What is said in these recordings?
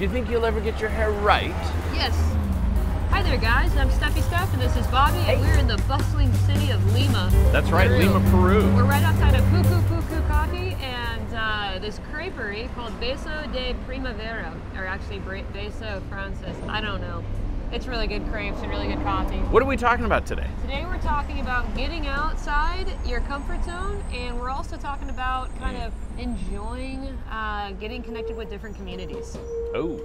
Do you think you'll ever get your hair right? Yes. Hi there, guys. I'm Stephy Steph, and this is Bobby, and we're in the bustling city of Lima. That's right, Peru. Lima, Peru. We're right outside of Pucu Pucu Coffee and this creperie called Beso de Primavera, or actually Beso Frances. I don't know. It's really good crepes and really good coffee. What are we talking about today? Today we're talking about getting outside your comfort zone, and we're also talking about kind of enjoying getting connected with different communities. Oh,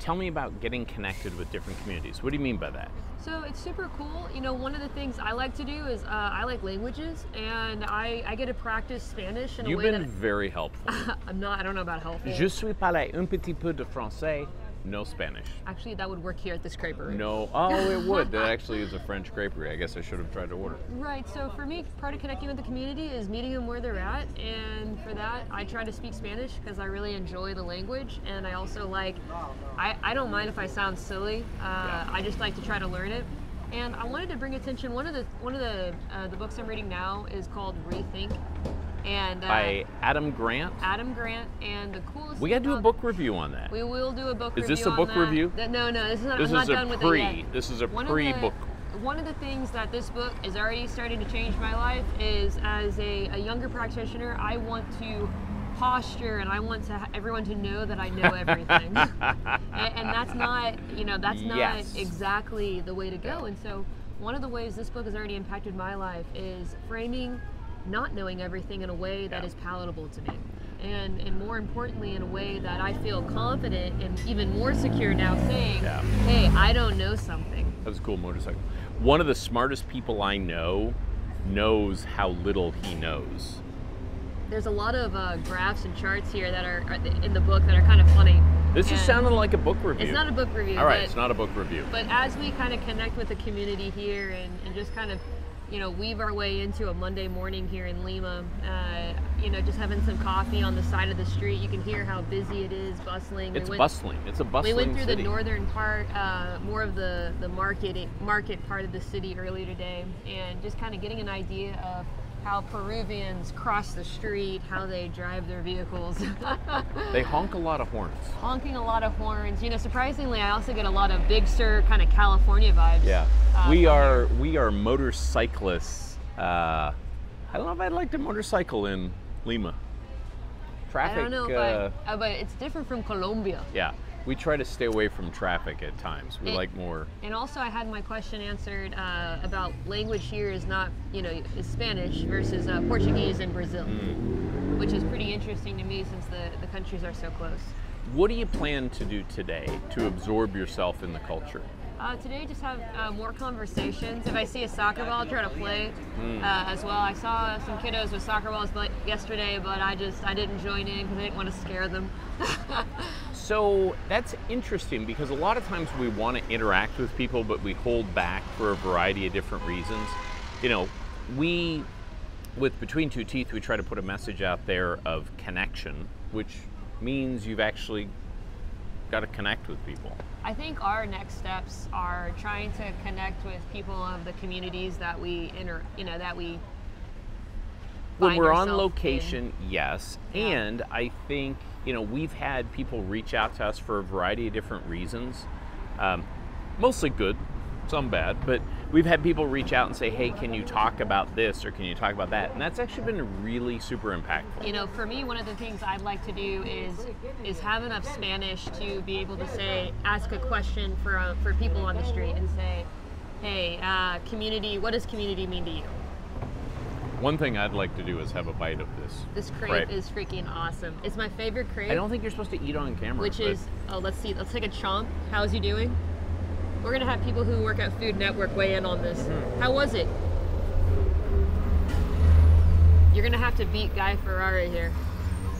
tell me about getting connected with different communities. What do you mean by that? So it's super cool. You know, one of the things I like to do is I like languages, and I get to practice Spanish in a way that... You've been very helpful. I don't know about helpful. Je suis parlé un petit peu de français. No Spanish. Actually, that would work here at this creperie. No, oh, it would. That actually is a French creperie. I guess I should have tried to order. Right, so for me, part of connecting with the community is meeting them where they're at, and for that, I try to speak Spanish because I really enjoy the language, and I also like, I don't mind if I sound silly. I just like to try to learn it. And I wanted to bring attention, one of the books I'm reading now is called Rethink. And, by Adam Grant. Adam Grant, and the coolest. We gotta do a book review on that. We will do a book review. Is this a book review? No, this is not. I'm not done with it yet. This is a pre-book. One of the things that this book is already starting to change my life is, as a younger practitioner, I want to posture, and I want to everyone to know that I know everything. and that's not, you know, that's not exactly the way to go. And so, one of the ways this book has already impacted my life is framing not knowing everything in a way that is palatable to me, and more importantly, in a way that I feel confident and even more secure now saying, hey, I don't know something. That was a cool motorcycle. One of the smartest people I know knows how little he knows. There's a lot of graphs and charts here that are in the book that are kind of funny. This is sounding like a book review. It's not a book review. All right, it's not a book review. But as we kind of connect with the community here and just kind of weave our way into a Monday morning here in Lima, just having some coffee on the side of the street. You can hear how busy it is, bustling. It's bustling. It's a bustling city. We went through the northern part, more of the market part of the city earlier today, and just kind of getting an idea of how Peruvians cross the street, how they drive their vehicles. They honk a lot of horns. Honking a lot of horns. You know, surprisingly, I also get a lot of Big Sur kind of California vibes. Yeah, we are motorcyclists. I don't know if I'd like to motorcycle in Lima. Traffic. I don't know, but it's different from Colombia. Yeah. We try to stay away from traffic at times. We like more. And also, I had my question answered about language here is not, is Spanish versus Portuguese in Brazil, which is pretty interesting to me since the countries are so close. What do you plan to do today to absorb yourself in the culture? Today, just have more conversations. If I see a soccer ball, try to play as well. I saw some kiddos with soccer balls yesterday, but I didn't join in because I didn't want to scare them. So that's interesting because a lot of times we want to interact with people, but we hold back for a variety of different reasons. We, with Between Two Teeth, we try to put a message out there of connection, which means you've actually got to connect with people. I think our next steps are trying to connect with people of the communities that we that we find ourselves in. When we're on location, yes. Yeah. And I think, we've had people reach out to us for a variety of different reasons. Mostly good, some bad, but we've had people reach out and say, hey, can you talk about this or can you talk about that? And that's actually been really super impactful. For me, one of the things I'd like to do is have enough Spanish to be able to say, ask a question for people on the street and say, hey, community, what does community mean to you? One thing I'd like to do is have a bite of this. This crepe is freaking awesome. It's my favorite crepe. I don't think you're supposed to eat on camera. Which is, let's see, let's take a chomp. How's you doing? We're gonna have people who work at Food Network weigh in on this. How was it? You're gonna have to beat Guy Ferrari here.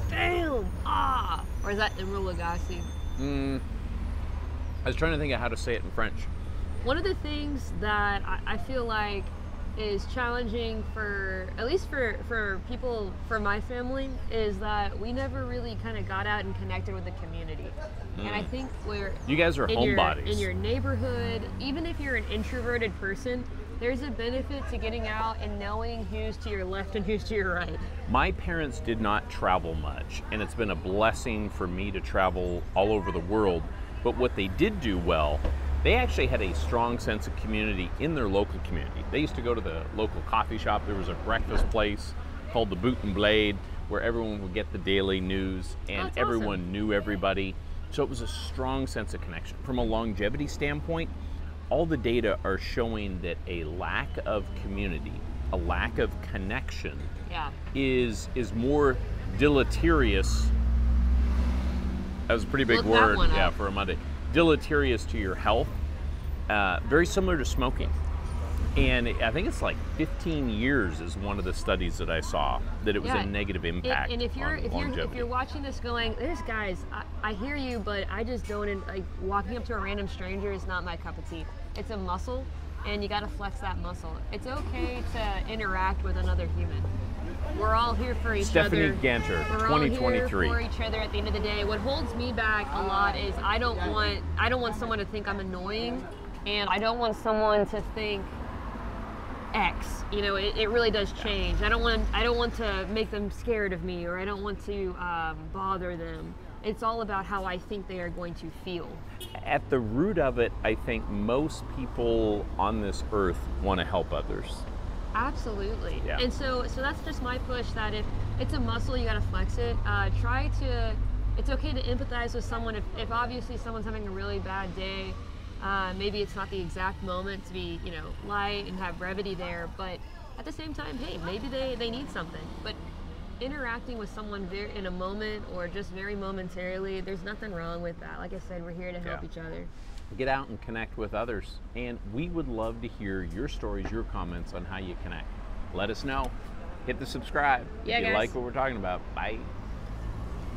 Damn! Ah! Or is that Emeril Lagasse? I was trying to think of how to say it in French. One of the things that I feel like is challenging for people from my family is that we never really kind of got out and connected with the community. And I think you guys are homebodies. In your neighborhood, even if you're an introverted person, There's a benefit to getting out and knowing who's to your left and who's to your right. My parents did not travel much, and it's been a blessing for me to travel all over the world. But what they did do well, they actually had a strong sense of community in their local community. They used to go to the local coffee shop. There was a breakfast place called the Boot and Blade, where everyone would get the daily news, and that's everyone awesome. Knew everybody. So it was a strong sense of connection. From a longevity standpoint, all the data are showing that a lack of community, a lack of connection, is more deleterious. That was a pretty big word, for a Monday. Deleterious to your health, very similar to smoking. And I think it's like 15 years is one of the studies that I saw that it was a negative impact. And if you're watching this going, this guy's, I hear you, but I just don't. Like walking up to a random stranger is not my cup of tea. It's a muscle, and you got to flex that muscle. It's okay to interact with another human. We're all here for each other. Stephanie Ganter, 2023. We're all here for each other at the end of the day. What holds me back a lot is I don't want someone to think I'm annoying, and I don't want someone to think X. You know, it really does change. I don't want to make them scared of me, or I don't want to bother them. It's all about how I think they are going to feel. At the root of it, I think most people on this earth want to help others. Absolutely. Yeah. And so that's just my push, that if it's a muscle, you got to flex it. It's okay to empathize with someone. If obviously someone's having a really bad day, maybe it's not the exact moment to be, light and have brevity there, but at the same time, hey, maybe they need something. But interacting with someone in a moment or just very momentarily, there's nothing wrong with that. Like I said, we're here to help each other. Get out and connect with others. And we would love to hear your stories, your comments on how you connect. Let us know. Hit the subscribe if you like what we're talking about. Bye.